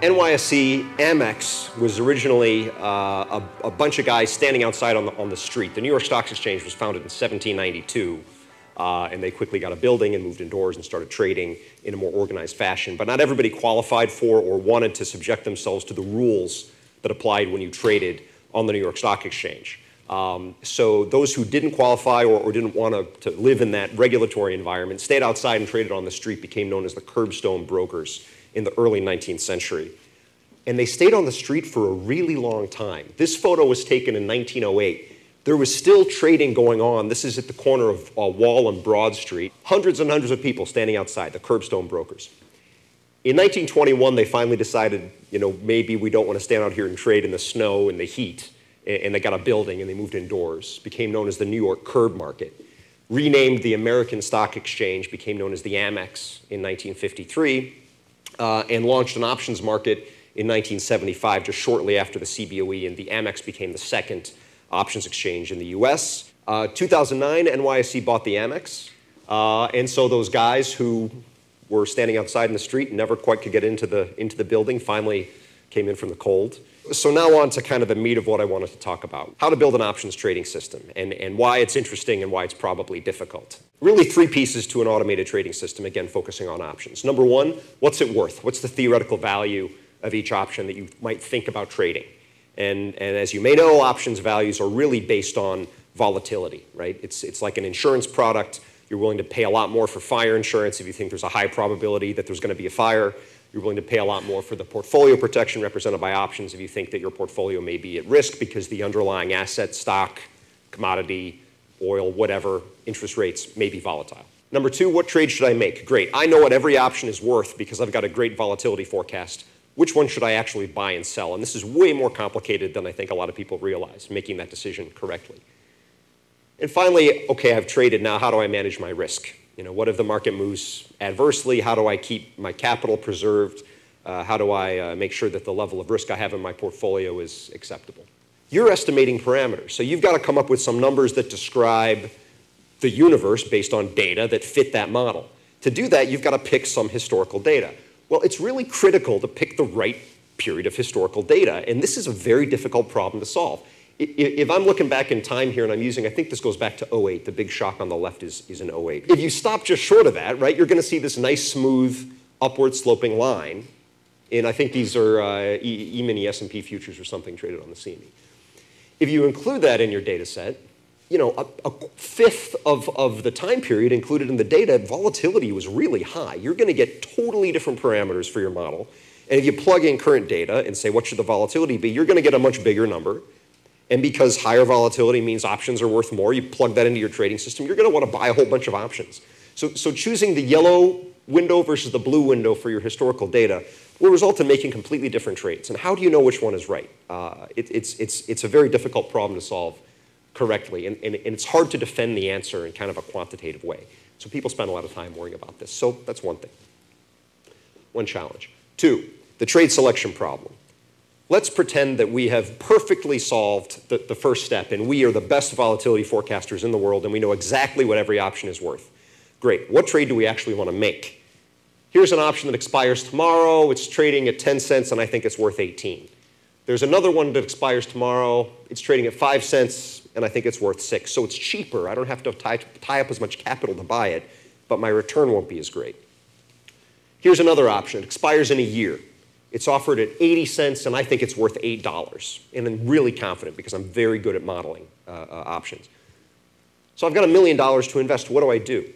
NYSE Amex was originally a bunch of guys standing outside on the street. The New York Stock Exchange was founded in 1792, and they quickly got a building and moved indoors and started trading in a more organized fashion. But not everybody qualified for or wanted to subject themselves to the rules that applied when you traded on the New York Stock Exchange. So those who didn't qualify or didn't want to live in that regulatory environment stayed outside and traded on the street, became known as the curbstone brokers in the early 19th century. And they stayed on the street for a really long time. This photo was taken in 1908. There was still trading going on. This is at the corner of Wall and Broad Street. Hundreds and hundreds of people standing outside, the curbstone brokers. In 1921, they finally decided, you know, maybe we don't want to stand out here and trade in the snow and the heat. And they got a building and they moved indoors, became known as the New York Curb Market. Renamed the American Stock Exchange, became known as the Amex in 1953, and launched an options market in 1975, just shortly after the CBOE, and the Amex became the second options exchange in the US. 2009, NYSE bought the Amex, and so those guys who were standing outside in the street and never quite could get into the building finally came in from the cold. So now on to kind of the meat of what I wanted to talk about. How to build an options trading system and why it's interesting and why it's probably difficult. Really three pieces to an automated trading system, again, focusing on options. Number one, what's it worth? What's the theoretical value of each option that you might think about trading? And as you may know, options values are really based on volatility, right? It's like an insurance product. You're willing to pay a lot more for fire insurance if you think there's a high probability that there's going to be a fire. You're willing to pay a lot more for the portfolio protection represented by options if you think that your portfolio may be at risk because the underlying asset, stock, commodity, oil, whatever, interest rates may be volatile. Number two, what trade should I make? Great, I know what every option is worth because I've got a great volatility forecast. Which one should I actually buy and sell? And this is way more complicated than I think a lot of people realize, making that decision correctly. And finally, okay, I've traded now, how do I manage my risk? You know, what if the market moves adversely? How do I keep my capital preserved? How do I make sure that the level of risk I have in my portfolio is acceptable? You're estimating parameters. So you've got to come up with some numbers that describe the universe based on data that fit that model. To do that, you've got to pick some historical data. Well, it's really critical to pick the right period of historical data. And this is a very difficult problem to solve. If I'm looking back in time here and I'm using, I think this goes back to 08, the big shock on the left is in 08. If you stop just short of that, right, you're going to see this nice, smooth, upward sloping line. And I think these are E-mini S&P futures or something traded on the CME. If you include that in your data set, you know, a fifth of the time period included in the data, volatility was really high. You're going to get totally different parameters for your model. And if you plug in current data and say, what should the volatility be, you're going to get a much bigger number. And because higher volatility means options are worth more, you plug that into your trading system, you're going to want to buy a whole bunch of options. So choosing the yellow window versus the blue window for your historical data will result in making completely different trades. And how do you know which one is right? It's a very difficult problem to solve correctly, and it's hard to defend the answer in kind of a quantitative way. So people spend a lot of time worrying about this. So that's one thing, one challenge. Two, the trade selection problem. Let's pretend that we have perfectly solved the first step and we are the best volatility forecasters in the world and we know exactly what every option is worth. Great, what trade do we actually want to make? Here's an option that expires tomorrow, it's trading at 10 cents and I think it's worth 18. There's another one that expires tomorrow, it's trading at 5 cents and I think it's worth 6. So it's cheaper, I don't have to tie up as much capital to buy it, but my return won't be as great. Here's another option, it expires in a year. It's offered at 80 cents, and I think it's worth $8. And I'm really confident because I'm very good at modeling options. So I've got $1 million to invest. What do I do?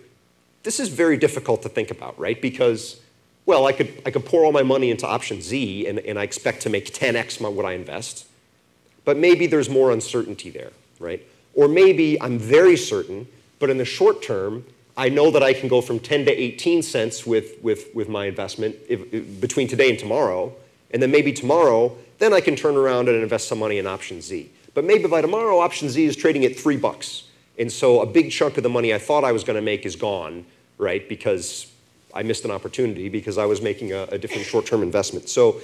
This is very difficult to think about, right? Because, well, I could pour all my money into option Z, and I expect to make 10x what I invest. But maybe there's more uncertainty there, right? Or maybe I'm very certain, but in the short term, I know that I can go from 10 to 18 cents with my investment between today and tomorrow, and then maybe tomorrow, then I can turn around and invest some money in option Z. But maybe by tomorrow, option Z is trading at $3, and so a big chunk of the money I thought I was going to make is gone, right? Because I missed an opportunity because I was making a different short-term investment. So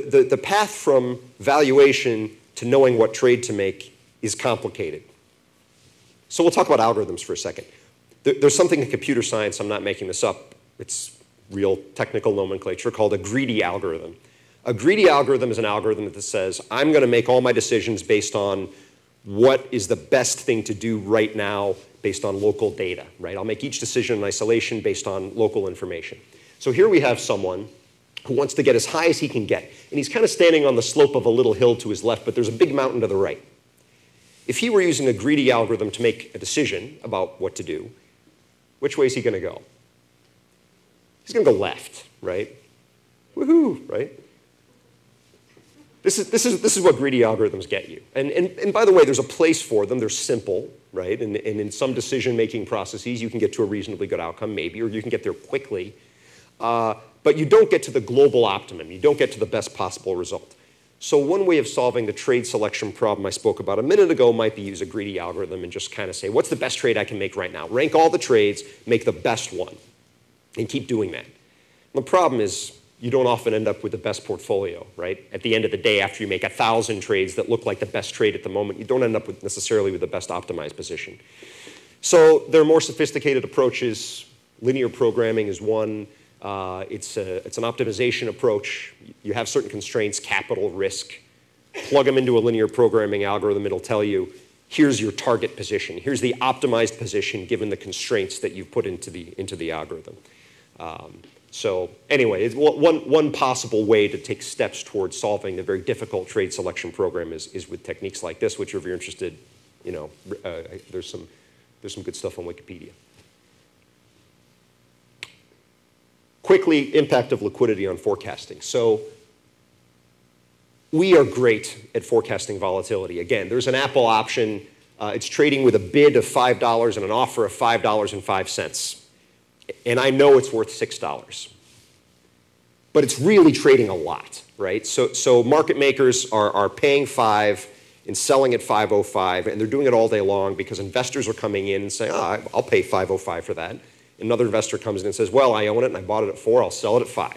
the path from valuation to knowing what trade to make is complicated. So we'll talk about algorithms for a second. There's something in computer science, I'm not making this up, it's real technical nomenclature, called a greedy algorithm. A greedy algorithm is an algorithm that says, I'm going to make all my decisions based on what is the best thing to do right now based on local data, right? I'll make each decision in isolation based on local information. So here we have someone who wants to get as high as he can get. And he's kind of standing on the slope of a little hill to his left, but there's a big mountain to the right. If he were using a greedy algorithm to make a decision about what to do, which way is he going to go? He's going to go left, right? Woohoo, right? This is what greedy algorithms get you. And by the way, there's a place for them. They're simple, right? And in some decision-making processes, you can get to a reasonably good outcome, maybe, or you can get there quickly. But you don't get to the global optimum. You don't get to the best possible result. So one way of solving the trade selection problem I spoke about a minute ago might be use a greedy algorithm and just kind of say, what's the best trade I can make right now? Rank all the trades, make the best one, and keep doing that. And the problem is, you don't often end up with the best portfolio, right? At the end of the day, after you make 1,000 trades that look like the best trade at the moment, you don't end up with necessarily with the best optimized position. So there are more sophisticated approaches. Linear programming is one. It's an optimization approach. You have certain constraints, capital, risk. Plug them into a linear programming algorithm. It'll tell you, here's your target position. Here's the optimized position given the constraints that you've put into the algorithm. So anyway, one possible way to take steps towards solving the very difficult trade selection program is with techniques like this, which if you're interested, you know, there's some good stuff on Wikipedia. Quickly, impact of liquidity on forecasting. So we are great at forecasting volatility. Again, there's an Apple option. It's trading with a bid of $5 and an offer of $5.05. And I know it's worth $6. But it's really trading a lot, right? So market makers are paying $5 and selling at $5.05, and they're doing it all day long because investors are coming in and saying, oh, I'll pay $5.05 for that. Another investor comes in and says, well, I own it and I bought it at $4, I'll sell it at $5.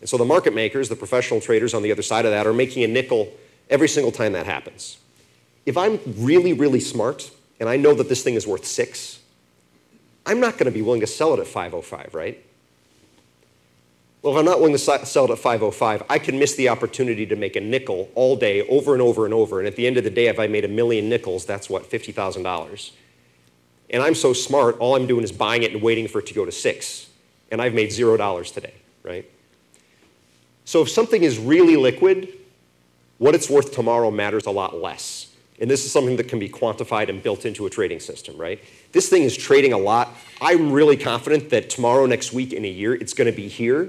And so the market makers, the professional traders on the other side of that, are making a nickel every single time that happens. If I'm really, really smart and I know that this thing is worth $6, I'm not going to be willing to sell it at $5.05, right? Well, if I'm not willing to sell it at $5.05, I can miss the opportunity to make a nickel all day over and over and over. And at the end of the day, if I made 1 million nickels, that's what, $50,000. And I'm so smart, all I'm doing is buying it and waiting for it to go to $6. And I've made $0 today, right? So if something is really liquid, what it's worth tomorrow matters a lot less. And this is something that can be quantified and built into a trading system, right? This thing is trading a lot. I'm really confident that tomorrow, next week, in a year, it's going to be here.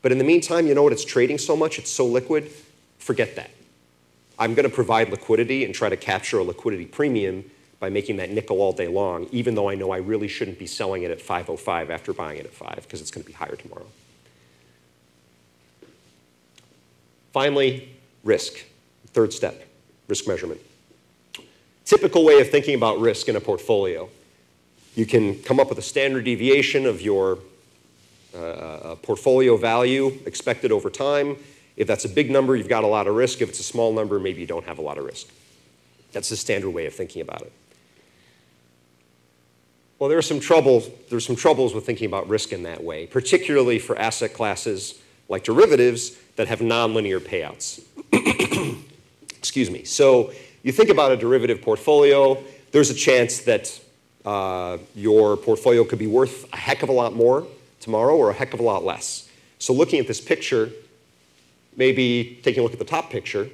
But in the meantime, you know what? It's trading so much. It's so liquid. Forget that. I'm going to provide liquidity and try to capture a liquidity premium by making that nickel all day long, even though I know I really shouldn't be selling it at $5.05 after buying it at $5 because it's going to be higher tomorrow. Finally, risk. Third step, risk measurement. Typical way of thinking about risk in a portfolio. You can come up with a standard deviation of your portfolio value expected over time. If that's a big number, you've got a lot of risk. If it's a small number, maybe you don't have a lot of risk. That's the standard way of thinking about it. Well, there's some troubles with thinking about risk in that way, particularly for asset classes like derivatives that have nonlinear payouts. Excuse me. So you think about a derivative portfolio, there's a chance that your portfolio could be worth a heck of a lot more tomorrow or a heck of a lot less. So looking at this picture, maybe taking a look at the top picture,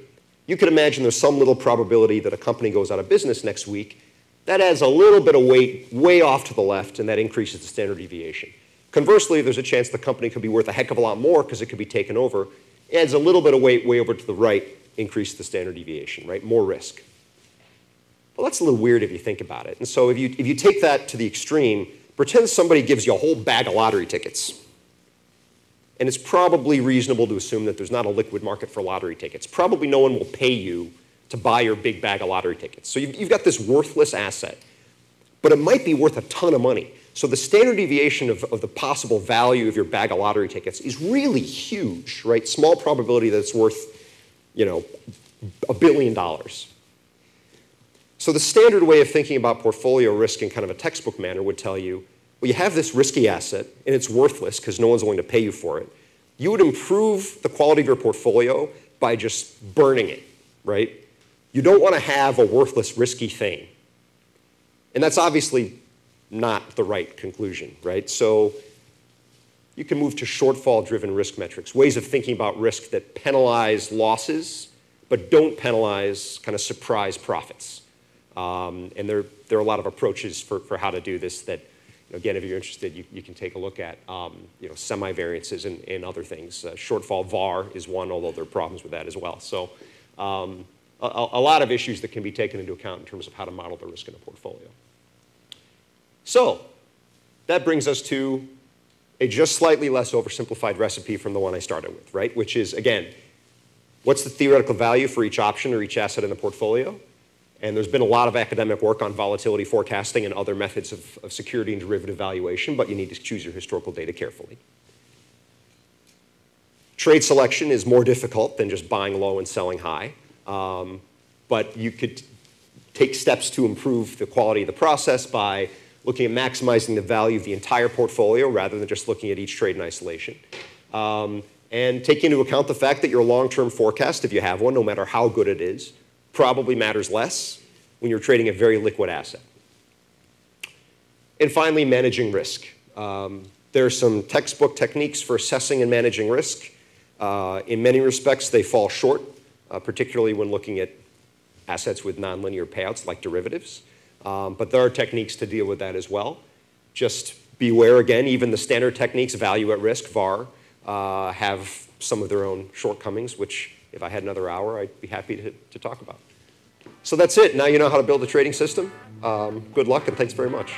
you could imagine there's some little probability that a company goes out of business next week. That adds a little bit of weight way off to the left, and that increases the standard deviation. Conversely, there's a chance the company could be worth a heck of a lot more because it could be taken over. It adds a little bit of weight way over to the right. Increase the standard deviation, right? More risk. Well, that's a little weird if you think about it. And so if you take that to the extreme, pretend somebody gives you a whole bag of lottery tickets. And it's probably reasonable to assume that there's not a liquid market for lottery tickets. Probably no one will pay you to buy your big bag of lottery tickets. So you've got this worthless asset, but it might be worth a ton of money. So the standard deviation of the possible value of your bag of lottery tickets is really huge, right? Small probability that it's worth, you know, $1 billion. So the standard way of thinking about portfolio risk in kind of a textbook manner would tell you, well, you have this risky asset, and it's worthless because no one's willing to pay you for it. You would improve the quality of your portfolio by just burning it, right? You don't want to have a worthless, risky thing. And that's obviously not the right conclusion, right? So you can move to shortfall-driven risk metrics, ways of thinking about risk that penalize losses but don't penalize kind of surprise profits. And there are a lot of approaches for how to do this that, again, if you're interested, you can take a look at semi-variances and other things. Shortfall VAR is one, although there are problems with that as well. So a lot of issues that can be taken into account in terms of how to model the risk in a portfolio. So that brings us to a just slightly less oversimplified recipe from the one I started with, right? Which is, again, what's the theoretical value for each option or each asset in the portfolio? And there's been a lot of academic work on volatility forecasting and other methods of security and derivative valuation, but you need to choose your historical data carefully. Trade selection is more difficult than just buying low and selling high, but you could take steps to improve the quality of the process by looking at maximizing the value of the entire portfolio rather than just looking at each trade in isolation. And take into account the fact that your long-term forecast, if you have one, no matter how good it is, probably matters less when you're trading a very liquid asset. And finally, managing risk. There are some textbook techniques for assessing and managing risk. In many respects, they fall short, particularly when looking at assets with nonlinear payouts like derivatives. But there are techniques to deal with that as well. Just beware, again, even the standard techniques, value at risk, VAR, have some of their own shortcomings, which if I had another hour, I'd be happy to talk about. So that's it. Now you know how to build a trading system. Good luck, and thanks very much.